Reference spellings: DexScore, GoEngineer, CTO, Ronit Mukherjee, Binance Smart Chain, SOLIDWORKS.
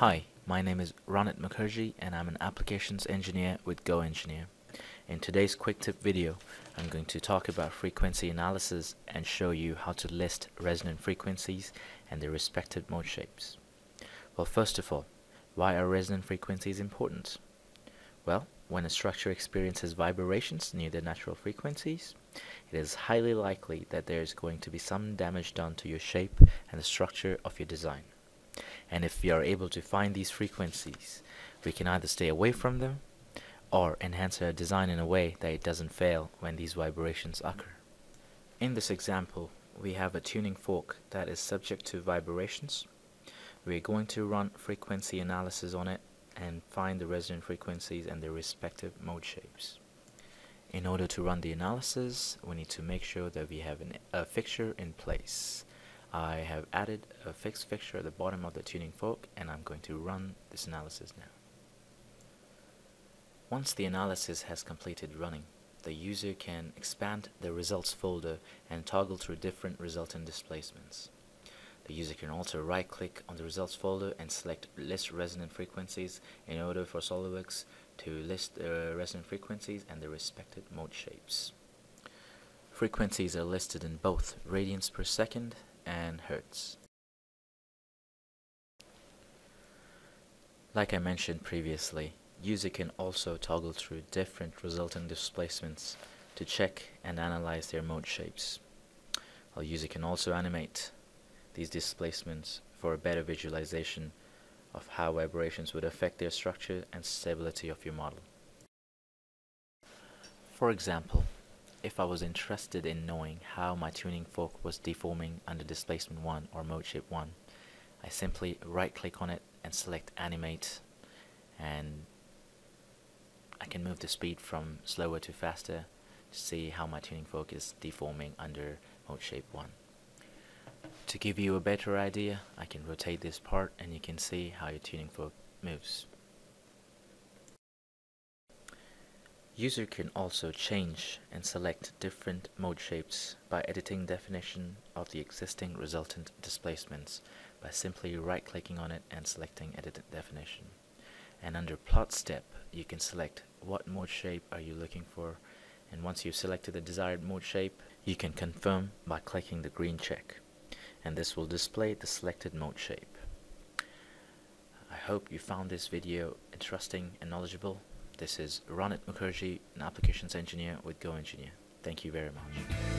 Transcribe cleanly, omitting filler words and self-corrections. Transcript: Hi, my name is Ronit Mukherjee and I'm an applications engineer with GoEngineer. In today's quick tip video, I'm going to talk about frequency analysis and show you how to list resonant frequencies and their respective mode shapes. Well, first of all, why are resonant frequencies important? Well, when a structure experiences vibrations near their natural frequencies, it is highly likely that there is going to be some damage done to your shape and the structure of your design. And if we are able to find these frequencies, we can either stay away from them or enhance our design in a way that it doesn't fail when these vibrations occur. In this example, we have a tuning fork that is subject to vibrations. We're going to run frequency analysis on it and find the resonant frequencies and their respective mode shapes. In order to run the analysis, we need to make sure that we have a fixture in place. I have added a fixed fixture at the bottom of the tuning fork, and I'm going to run this analysis now. Once the analysis has completed running, the user can expand the results folder and toggle through different resultant displacements. The user can also right-click on the results folder and select List Resonant Frequencies in order for SOLIDWORKS to list the resonant frequencies and their respective mode shapes. Frequencies are listed in both radians per second and hertz. Like I mentioned previously, user can also toggle through different resultant displacements to check and analyze their mode shapes. While user can also animate these displacements for a better visualization of how vibrations would affect their structure and stability of your model. For example, if I was interested in knowing how my tuning fork was deforming under displacement 1 or mode shape 1, I simply right click on it and select animate, and I can move the speed from slower to faster to see how my tuning fork is deforming under mode shape 1. To give you a better idea, I can rotate this part and you can see how your tuning fork moves. User can also change and select different mode shapes by editing definition of the existing resultant displacements by simply right-clicking on it and selecting Edit Definition. And under Plot Step, you can select what mode shape are you looking for, and once you've selected the desired mode shape, you can confirm by clicking the green check, and this will display the selected mode shape. I hope you found this video interesting and knowledgeable. This is Ronit Mukherjee, an applications engineer with GoEngineer. Thank you very much.